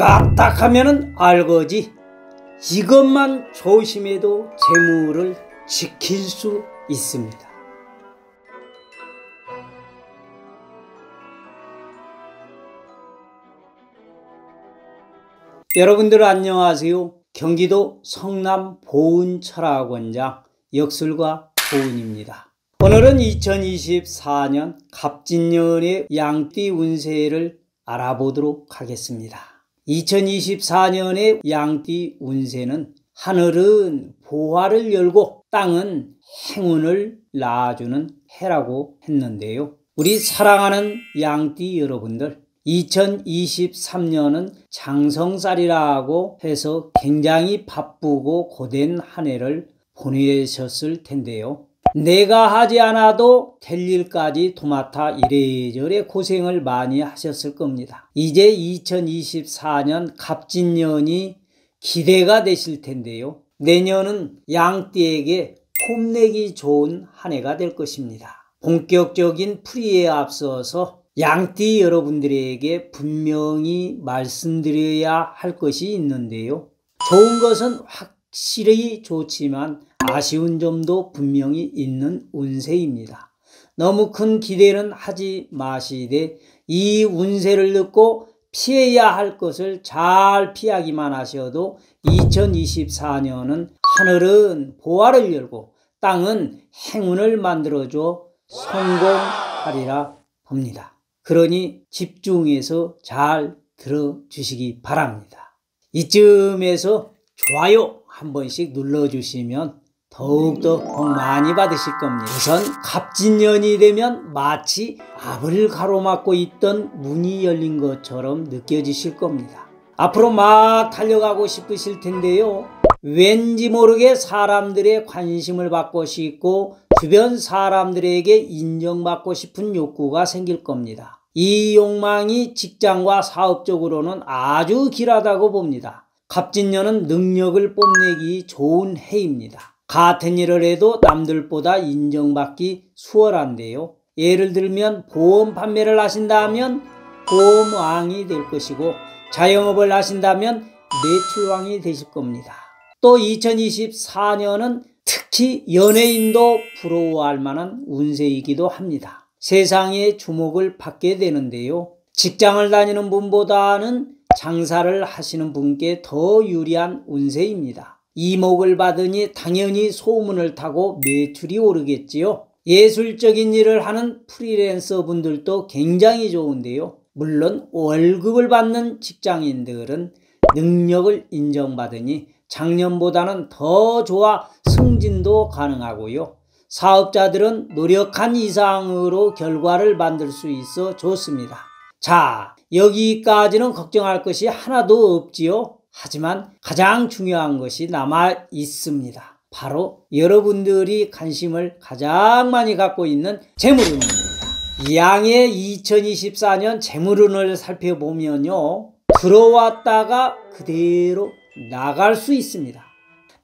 까딱하면은 알거지. 이것만 조심해도 재물을 지킬 수 있습니다. 여러분들 안녕하세요. 경기도 성남 보은철학원장 역술가 보은입니다. 오늘은 2024년 갑진년의 양띠 운세를 알아보도록 하겠습니다. 2024년의 양띠 운세는 하늘은 보화를 열고 땅은 행운을 낳아주는 해라고 했는데요. 우리 사랑하는 양띠 여러분들, 2023년은 장성살이라고 해서 굉장히 바쁘고 고된 한 해를 보내셨을 텐데요. 내가 하지 않아도 될 일까지 도맡아 이래저래 고생을 많이 하셨을 겁니다. 이제 2024년 갑진년이 기대가 되실 텐데요. 내년은 양띠에게 뽐내기 좋은 한 해가 될 것입니다. 본격적인 풀이에 앞서서 양띠 여러분들에게 분명히 말씀드려야 할 것이 있는데요. 좋은 것은 확실히 좋지만 아쉬운 점도 분명히 있는 운세입니다. 너무 큰 기대는 하지 마시되 이 운세를 듣고 피해야 할 것을 잘 피하기만 하셔도 2024년은 하늘은 보화를 열고 땅은 행운을 만들어줘 성공하리라 합니다. 그러니 집중해서 잘 들어주시기 바랍니다. 이쯤에서 좋아요 한 번씩 눌러주시면 더욱더 복 많이 받으실 겁니다. 우선 갑진년이 되면 마치 앞을 가로막고 있던 문이 열린 것처럼 느껴지실 겁니다. 앞으로 막 달려가고 싶으실 텐데요. 왠지 모르게 사람들의 관심을 받고 싶고 주변 사람들에게 인정받고 싶은 욕구가 생길 겁니다. 이 욕망이 직장과 사업적으로는 아주 길하다고 봅니다. 갑진년은 능력을 뽐내기 좋은 해입니다. 같은 일을 해도 남들보다 인정받기 수월한데요. 예를 들면 보험 판매를 하신다면 보험왕이 될 것이고 자영업을 하신다면 매출왕이 되실 겁니다. 또 2024년은 특히 연예인도 부러워할 만한 운세이기도 합니다. 세상의 주목을 받게 되는데요. 직장을 다니는 분보다는 장사를 하시는 분께 더 유리한 운세입니다. 이목을 받으니 당연히 소문을 타고 매출이 오르겠지요. 예술적인 일을 하는 프리랜서 분들도 굉장히 좋은데요. 물론 월급을 받는 직장인들은 능력을 인정받으니 작년보다는 더 좋아 승진도 가능하고요. 사업자들은 노력한 이상으로 결과를 만들 수 있어 좋습니다. 자, 여기까지는 걱정할 것이 하나도 없지요. 하지만 가장 중요한 것이 남아 있습니다. 바로 여러분들이 관심을 가장 많이 갖고 있는 재물운입니다. 양의 2024년 재물운을 살펴보면요. 들어왔다가 그대로 나갈 수 있습니다.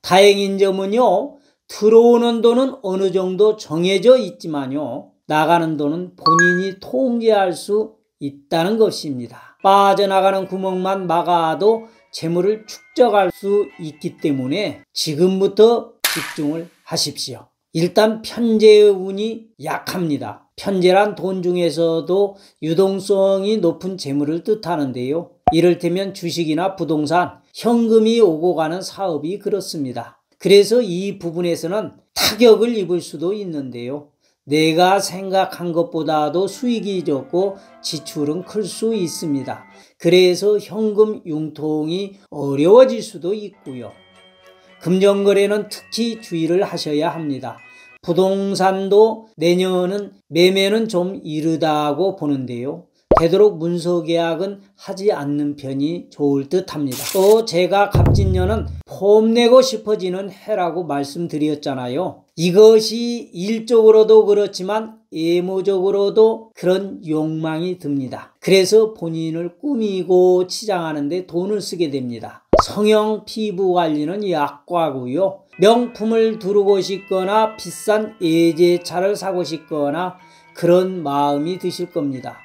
다행인 점은요, 들어오는 돈은 어느 정도 정해져 있지만요, 나가는 돈은 본인이 통제할 수 있다는 것입니다. 빠져나가는 구멍만 막아도 재물을 축적할 수 있기 때문에 지금부터 집중을 하십시오. 일단 편재운이 약합니다. 편재란 돈 중에서도 유동성이 높은 재물을 뜻하는데요. 이를테면 주식이나 부동산, 현금이 오고 가는 사업이 그렇습니다. 그래서 이 부분에서는 타격을 입을 수도 있는데요. 내가 생각한 것보다도 수익이 적고 지출은 클 수 있습니다. 그래서 현금 융통이 어려워질 수도 있고요. 금전거래는 특히 주의를 하셔야 합니다. 부동산도 내년은 매매는 좀 이르다고 보는데요. 되도록 문서계약은 하지 않는 편이 좋을 듯 합니다. 또 제가 갑진년은 폼내고 싶어지는 해라고 말씀드렸잖아요. 이것이 일적으로도 그렇지만 애모적으로도 그런 욕망이 듭니다. 그래서 본인을 꾸미고 치장하는데 돈을 쓰게 됩니다. 성형 피부관리는 약과고요. 명품을 두르고 싶거나 비싼 외제차를 사고 싶거나 그런 마음이 드실 겁니다.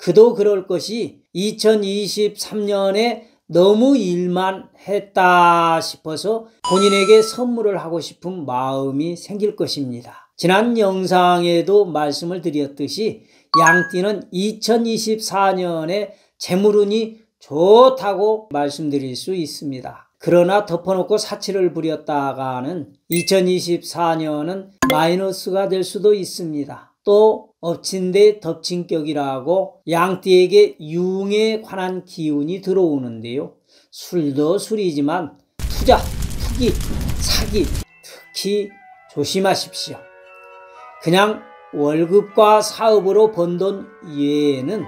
그도 그럴 것이 2023년에 너무 일만 했다 싶어서 본인에게 선물을 하고 싶은 마음이 생길 것입니다. 지난 영상에도 말씀을 드렸듯이 양띠는 2024년에 재물운이 좋다고 말씀드릴 수 있습니다. 그러나 덮어놓고 사치를 부렸다가는 2024년은 마이너스가 될 수도 있습니다. 또 엎친 데 덮친 격이라고 양띠에게 융에 관한 기운이 들어오는데요. 술도 술이지만 투자, 투기, 사기 특히 조심하십시오. 그냥 월급과 사업으로 번 돈 외에는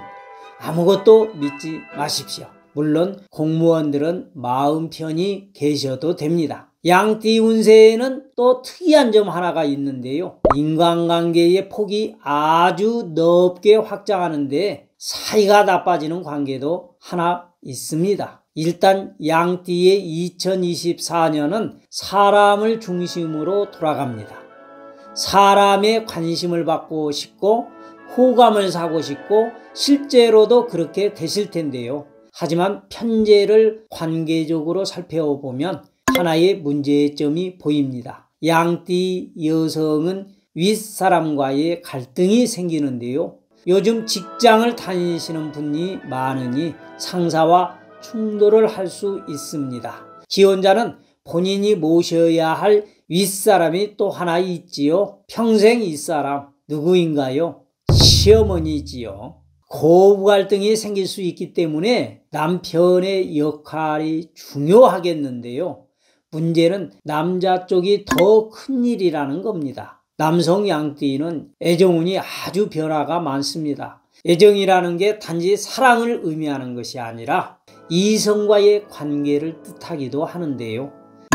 아무것도 믿지 마십시오. 물론 공무원들은 마음 편히 계셔도 됩니다. 양띠 운세에는 또 특이한 점 하나가 있는데요. 인간관계의 폭이 아주 넓게 확장하는데 사이가 나빠지는 관계도 하나 있습니다. 일단 양띠의 2024년은 사람을 중심으로 돌아갑니다. 사람의 관심을 받고 싶고 호감을 사고 싶고 실제로도 그렇게 되실 텐데요. 하지만 편제를 관계적으로 살펴보면 하나의 문제점이 보입니다. 양띠 여성은 윗사람과의 갈등이 생기는데요. 요즘 직장을 다니시는 분이 많으니 상사와 충돌을 할 수 있습니다. 기혼자는 본인이 모셔야 할 윗사람이 또 하나 있지요. 평생 윗사람 누구인가요? 시어머니지요. 고부 갈등이 생길 수 있기 때문에 남편의 역할이 중요하겠는데요. 문제는 남자 쪽이 더 큰일이라는 겁니다. 남성 양띠는 애정운이 아주 변화가 많습니다. 애정이라는 게 단지 사랑을 의미하는 것이 아니라 이성과의 관계를 뜻하기도 하는데요.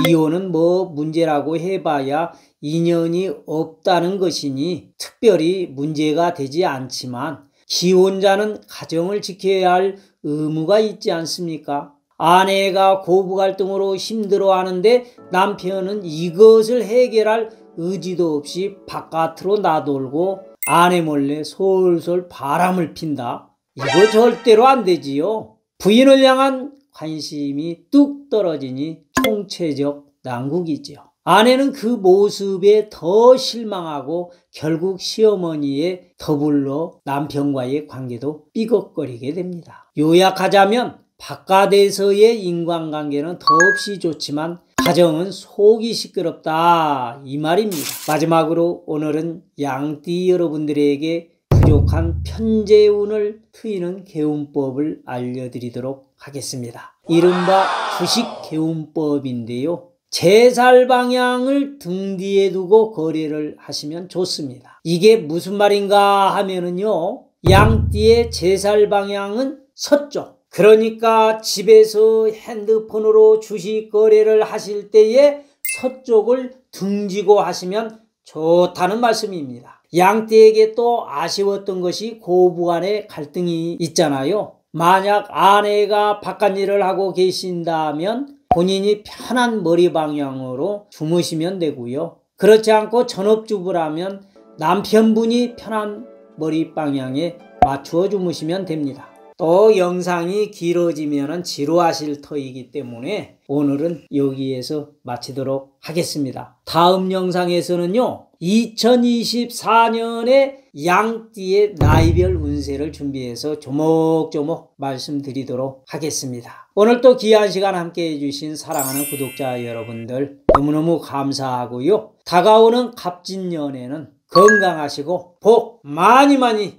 이혼은 뭐 문제라고 해봐야 인연이 없다는 것이니 특별히 문제가 되지 않지만 기혼자는 가정을 지켜야 할 의무가 있지 않습니까? 아내가 고부 갈등으로 힘들어하는데 남편은 이것을 해결할 의지도 없이 바깥으로 나돌고 아내 몰래 솔솔 바람을 핀다. 이거 절대로 안 되지요. 부인을 향한 관심이 뚝 떨어지니 총체적 난국이지요. 아내는 그 모습에 더 실망하고 결국 시어머니에 더불어 남편과의 관계도 삐걱거리게 됩니다. 요약하자면 바깥에서의 인간관계는 더없이 좋지만 가정은 속이 시끄럽다 이 말입니다. 마지막으로 오늘은 양띠 여러분들에게 부족한 편재운을 트이는 개운법을 알려드리도록 하겠습니다. 이른바 주식 개운법인데요. 재살 방향을 등 뒤에 두고 거래를 하시면 좋습니다. 이게 무슨 말인가 하면은요. 양띠의 재살 방향은 서쪽. 그러니까 집에서 핸드폰으로 주식 거래를 하실 때에 서쪽을 등지고 하시면 좋다는 말씀입니다. 양띠에게 또 아쉬웠던 것이 고부 간의 갈등이 있잖아요. 만약 아내가 바깥일을 하고 계신다면 본인이 편한 머리 방향으로 주무시면 되고요. 그렇지 않고 전업주부라면 남편분이 편한 머리 방향에 맞추어 주무시면 됩니다. 또 영상이 길어지면 지루하실 터이기 때문에 오늘은 여기에서 마치도록 하겠습니다. 다음 영상에서는요. 2024년에 양띠의 나이별 운세를 준비해서 조목조목 말씀드리도록 하겠습니다. 오늘 또 귀한 시간 함께 해주신 사랑하는 구독자 여러분들 너무너무 감사하고요. 다가오는 갑진년에는 건강하시고 복 많이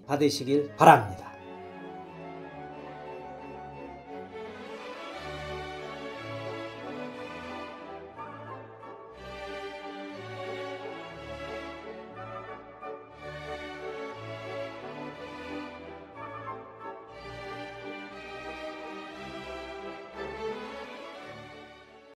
받으시길 바랍니다.